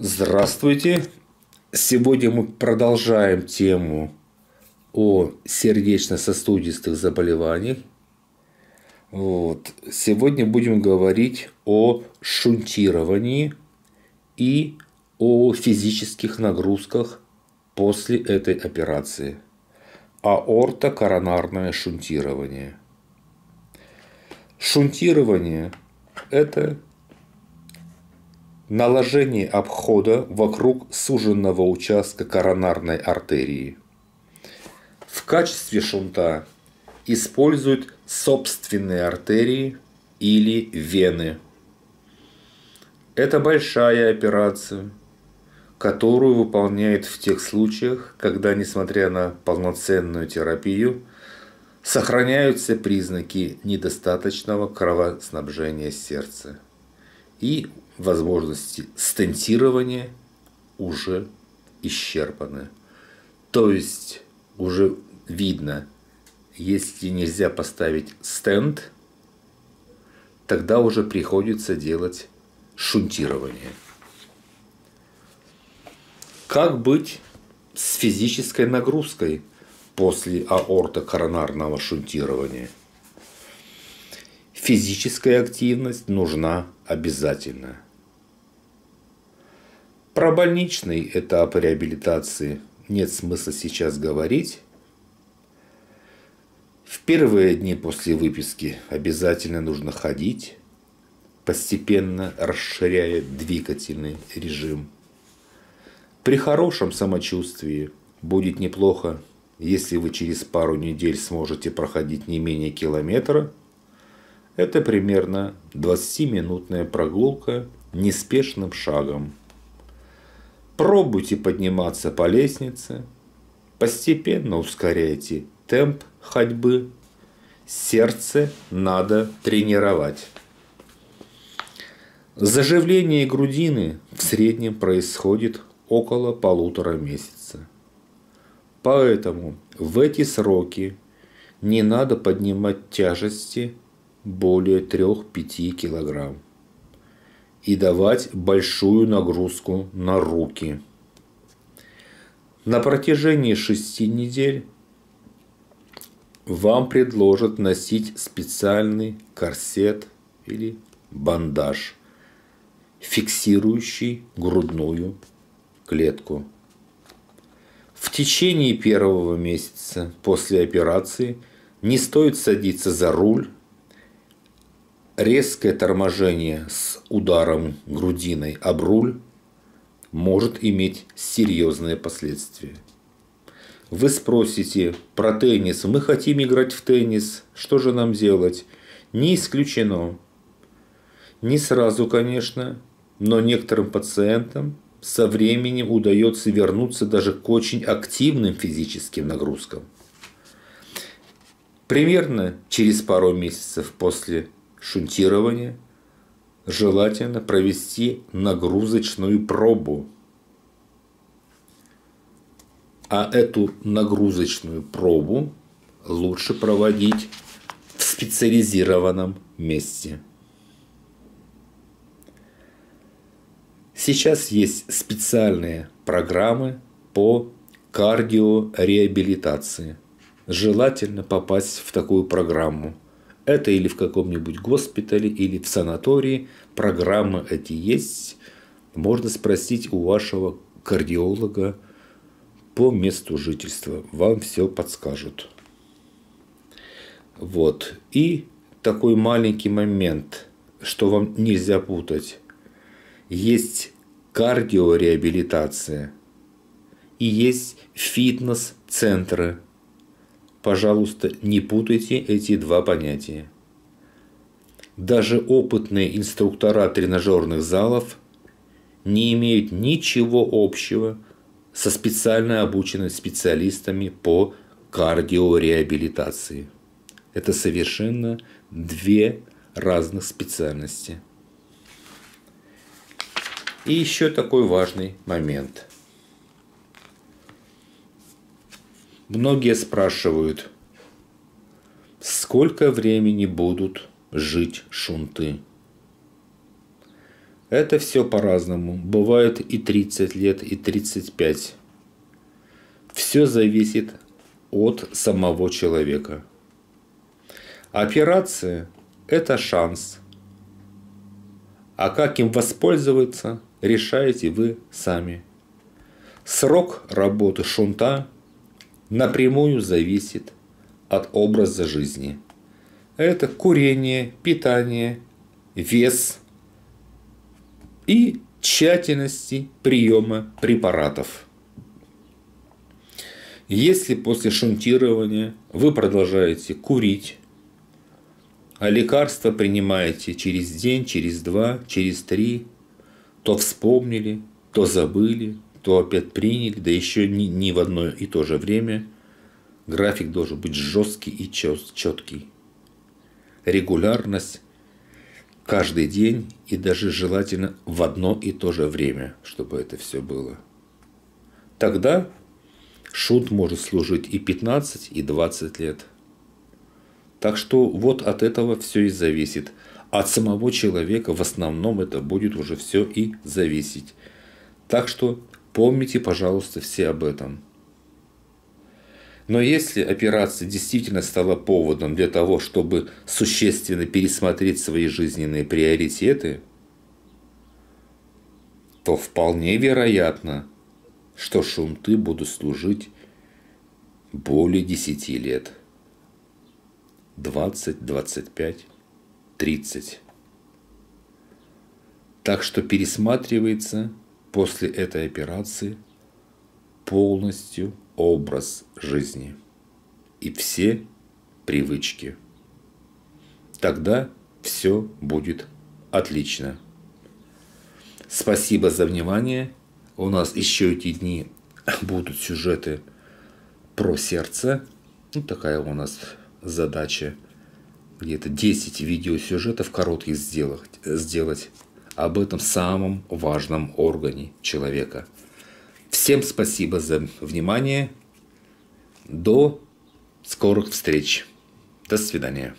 Здравствуйте! Сегодня мы продолжаем тему о сердечно-сосудистых заболеваниях. Сегодня будем говорить о шунтировании и о физических нагрузках после этой операции. Аортокоронарное шунтирование. Шунтирование – это наложение обхода вокруг суженного участка коронарной артерии. В качестве шунта используют собственные артерии или вены. Это большая операция, которую выполняет в тех случаях, когда, несмотря на полноценную терапию, сохраняются признаки недостаточного кровоснабжения сердца и возможности стентирования уже исчерпаны. То есть уже видно, если нельзя поставить стент, тогда уже приходится делать шунтирование. Как быть с физической нагрузкой после аортокоронарного шунтирования? Физическая активность нужна обязательно. Про больничный этап реабилитации нет смысла сейчас говорить. В первые дни после выписки обязательно нужно ходить, постепенно расширяя двигательный режим. При хорошем самочувствии будет неплохо, если вы через пару недель сможете проходить не менее километра. Это примерно 20-минутная прогулка неспешным шагом. Пробуйте подниматься по лестнице, постепенно ускоряйте темп ходьбы. Сердце надо тренировать. Заживление грудины в среднем происходит около 1,5 месяца. Поэтому в эти сроки не надо поднимать тяжести более 3-5 килограмм и давать большую нагрузку на руки. На протяжении 6 недель вам предложат носить специальный корсет или бандаж, фиксирующий грудную клетку. В течение первого месяца после операции не стоит садиться за руль. Резкое торможение с ударом грудиной об руль может иметь серьезные последствия. Вы спросите про теннис. Мы хотим играть в теннис. Что же нам делать? Не исключено. Не сразу, конечно, но некоторым пациентам со временем удается вернуться даже к очень активным физическим нагрузкам. Примерно через пару месяцев после шунтирование желательно провести нагрузочную пробу. А эту нагрузочную пробу лучше проводить в специализированном месте. Сейчас есть специальные программы по кардиореабилитации. Желательно попасть в такую программу. Это или в каком-нибудь госпитале, или в санатории. Программы эти есть. Можно спросить у вашего кардиолога по месту жительства. Вам все подскажут. И такой маленький момент, что вам нельзя путать. Есть кардиореабилитация и есть фитнес-центры. Пожалуйста, не путайте эти два понятия. Даже опытные инструктора тренажерных залов не имеют ничего общего со специально обученными специалистами по кардиореабилитации. Это совершенно две разных специальности. И еще такой важный момент. Многие спрашивают, сколько времени будут жить шунты. Это все по-разному. Бывает и 30 лет, и 35. Все зависит от самого человека. Операция – это шанс. А как им воспользоваться, решаете вы сами. Срок работы шунта напрямую зависит от образа жизни. Это курение, питание, вес и тщательности приема препаратов. Если после шунтирования вы продолжаете курить, а лекарства принимаете через день, через два, через три, то вспомнили, то забыли, то опять приняли, да еще не в одно и то же время, график должен быть жесткий и четкий. Регулярность каждый день и даже желательно в одно и то же время, чтобы это все было. Тогда шунт может служить и 15, и 20 лет. Так что вот от этого все и зависит. От самого человека в основном это будет уже все и зависеть. Так что помните, пожалуйста, все об этом. Но если операция действительно стала поводом для того, чтобы существенно пересмотреть свои жизненные приоритеты, то вполне вероятно, что шунты будут служить более 10 лет. 20, 25, 30. Так что пересматривается после этой операции полностью образ жизни и все привычки. Тогда все будет отлично. Спасибо за внимание. У нас еще эти дни будут сюжеты про сердце. Вот такая у нас задача. Где-то 10 видеосюжетов коротких сделать об этом самом важном органе человека. Всем спасибо за внимание. До скорых встреч. До свидания.